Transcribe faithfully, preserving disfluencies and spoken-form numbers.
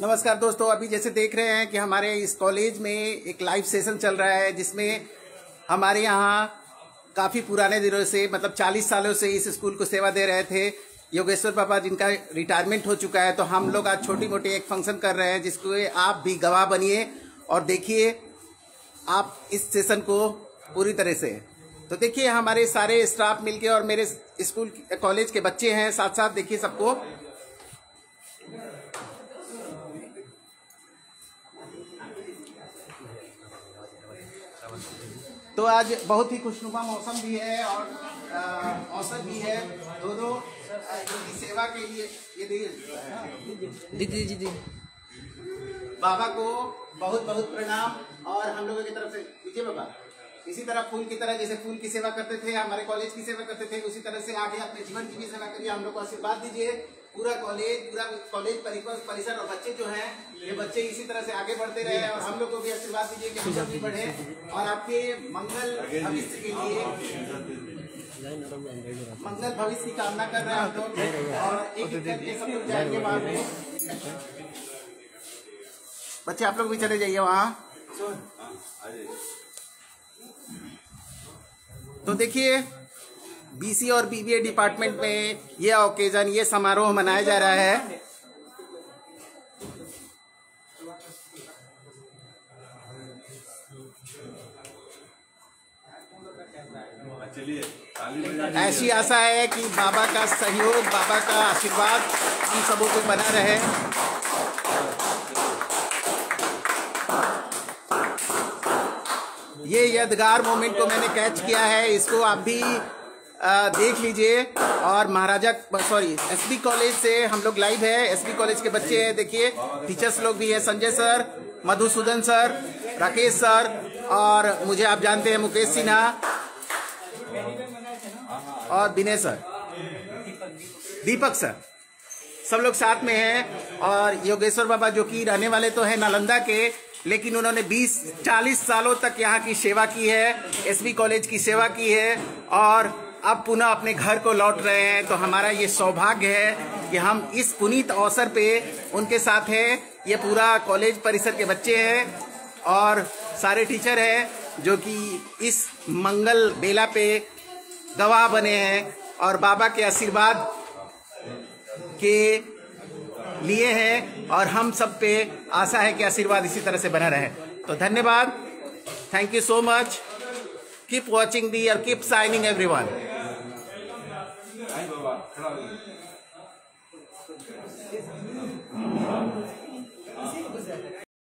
नमस्कार दोस्तों, अभी जैसे देख रहे हैं कि हमारे इस कॉलेज में एक लाइव सेशन चल रहा है जिसमें हमारे यहाँ काफ़ी पुराने दिनों से मतलब चालीस सालों से इस स्कूल को सेवा दे रहे थे योगेश्वर पापा, जिनका रिटायरमेंट हो चुका है। तो हम लोग आज छोटी मोटी एक फंक्शन कर रहे हैं जिसको आप भी गवाह बनिए और देखिए आप इस सेशन को पूरी तरह से। तो देखिए हमारे सारे स्टाफ मिलके और मेरे स्कूल कॉलेज के बच्चे हैं साथ साथ, देखिए सबको। तो आज बहुत ही खुशनुमा मौसम भी है और अवसर भी है दोनों की सेवा के लिए। ये दीदी जी दी बाबा को बहुत बहुत प्रणाम और हम लोगों की तरफ से विजय बाबा। इसी तरह फूल की तरह, जैसे फूल की सेवा करते थे, हमारे कॉलेज की सेवा करते थे, उसी तरह से आगे अपने जीवन की भी सेवा करिए। हम लोग को आशीर्वाद दीजिए, पूरा कॉलेज पूरा कॉलेज परिसर और बच्चे जो हैं, ये बच्चे इसी तरह से आगे बढ़ते रहे और हम लोग को भी आशीर्वाद दीजिए कि हम सब भी बढ़े और आपके मंगल भविष्य के लिए मंगल भविष्य की कामना कर रहे हैं हम लोग। और एक करके सब लोग जाएंगे बाद में। बच्चे आप लोग भी चले जाइए वहाँ। तो देखिए बीसी और बीबीए डिपार्टमेंट में ये ओकेजन, ये समारोह मनाया जा रहा है। ऐसी आशा है कि बाबा का सहयोग, बाबा का आशीर्वाद हम सबों को बना रहे। ये यादगार मोमेंट को मैंने कैच किया है, इसको आप भी आ, देख लीजिए। और महाराजा सॉरी एसबी कॉलेज से हम लोग लाइव है। एसबी कॉलेज के बच्चे हैं, देखिए टीचर्स लोग भी हैं, Sanjay sir, Madhusudan sir, Rakesh sir और मुझे आप जानते हैं मुकेश सिन्हा और विनय सर, दीपक सर, सब लोग साथ में हैं। और योगेश्वर बाबा जो कि रहने वाले तो हैं नालंदा के, लेकिन उन्होंने बीस चालीस सालों तक यहाँ की सेवा की है, एसबी कॉलेज की सेवा की है और अब पुनः अपने घर को लौट रहे हैं। तो हमारा ये सौभाग्य है कि हम इस पुनीत अवसर पे उनके साथ हैं। ये पूरा कॉलेज परिसर के बच्चे हैं और सारे टीचर हैं जो कि इस मंगल बेला पे गवाह बने हैं और बाबा के आशीर्वाद के लिए है। और हम सब पे आशा है कि आशीर्वाद इसी तरह से बना रहे। तो धन्यवाद, thank you so much, keep watching दी और कीप साइनिंग एवरीवन।